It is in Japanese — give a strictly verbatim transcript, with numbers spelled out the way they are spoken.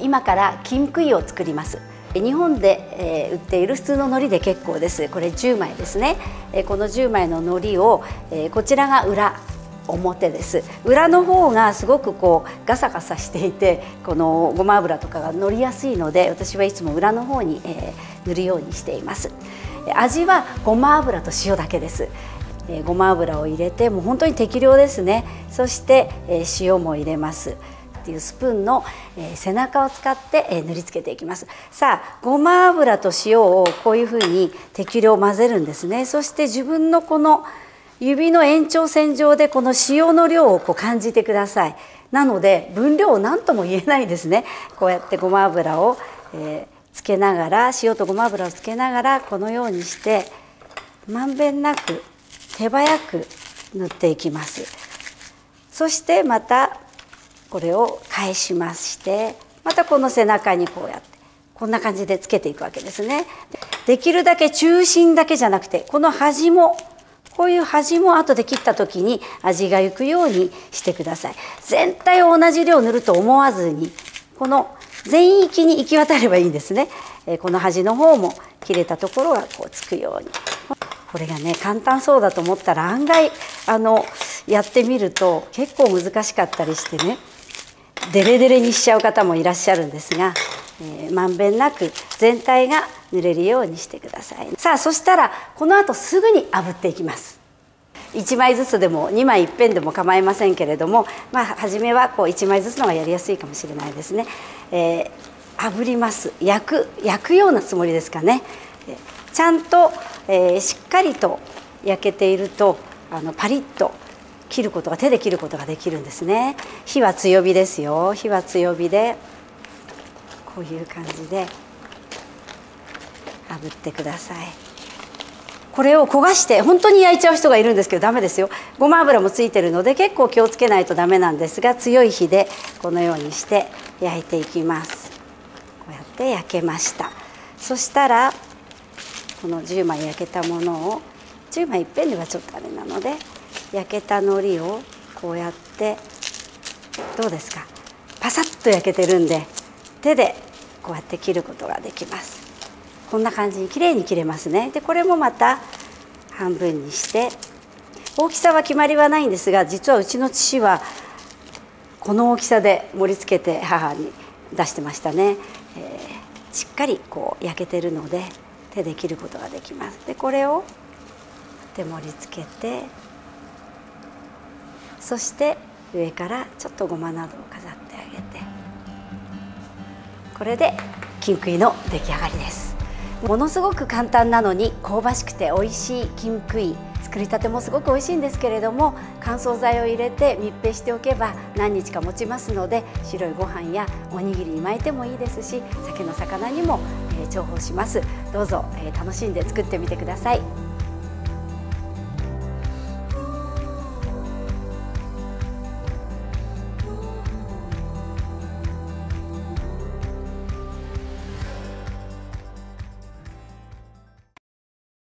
今から金杭を作ります。日本で売っている普通の糊で結構です。これじゅうまいですね。このじゅうまいの糊を、こちらが裏表です。裏の方がすごくこうガサガサしていて、このごま油とかが乗りやすいので、私はいつも裏の方に、えー、塗るようにしています。味はごま油と塩だけです。えー、ごま油を入れて、もう本当に適量ですね。そして、えー、塩も入れますっていうスプーンの、えー、背中を使って、えー、塗りつけていきます。さあ、ごま油と塩をこういうふうに適量混ぜるんですね。そして自分のこの指の延長線上でこの塩の量をこう感じてください。なので分量を何とも言えないですね。こうやってごま油を、えー、つけながら、塩とごま油をつけながら、このようにしてまんべんなく手早く塗っていきます。そしてまたこれを返しまして、またこの背中にこうやってこんな感じでつけていくわけですね。できるだけ中心だけじゃなくて、この端も、こういう端も後で切った時に味がいくようにしてください。全体を同じ量塗ると思わずに、この全域に行き渡ればいいんですね。この端の方も切れたところがこうつくように。これがね、簡単そうだと思ったら案外あのやってみると結構難しかったりしてね、デレデレにしちゃう方もいらっしゃるんですが、えー、まんべんなく全体が塗れるようにしてください。さあ、そしたらこの後すぐに炙っていきます。いちまいずつでもにまいいっぺんでも構いませんけれども、まあ初めはこういちまいずつの方がやりやすいかもしれないですね。えー、炙ります。焼く焼くようなつもりですかね。ちゃんと、えー、しっかりと焼けていると、あのパリッと切ることが、手で切ることができるんですね。火は強火ですよ。火は強火でこういう感じで炙ってください。これを焦がして本当に焼いちゃう人がいるんですけど、ダメですよ。ごま油もついてるので結構気をつけないとダメなんですが、強い火でこのようにして焼いていきます。こうやって焼けました。そしたらこのじゅうまい焼けたものを、じゅうまいいっぺんではちょっとあれなので、焼けた海苔をこうやって、どうですか、パサッと焼けてるんで手でこうやって切ることができます。こんな感じに綺麗に切れますね。でこれもまた半分にして、大きさは決まりはないんですが、実はうちの父はこの大きさで盛り付けて母に出してましたね。えー、しっかりこう焼けてるので手で切ることができます。でこれをで盛り付けて、そして上からちょっとごまなどを飾ってあげて、これで金杭の出来上がりです。ものすごく簡単なのに香ばしくて美味しい金杭、作りたてもすごく美味しいんですけれども、乾燥剤を入れて密閉しておけば何日か持ちますので、白いご飯やおにぎりに巻いてもいいですし、鮭の魚にも重宝します。どうぞ楽しんで作ってみてください。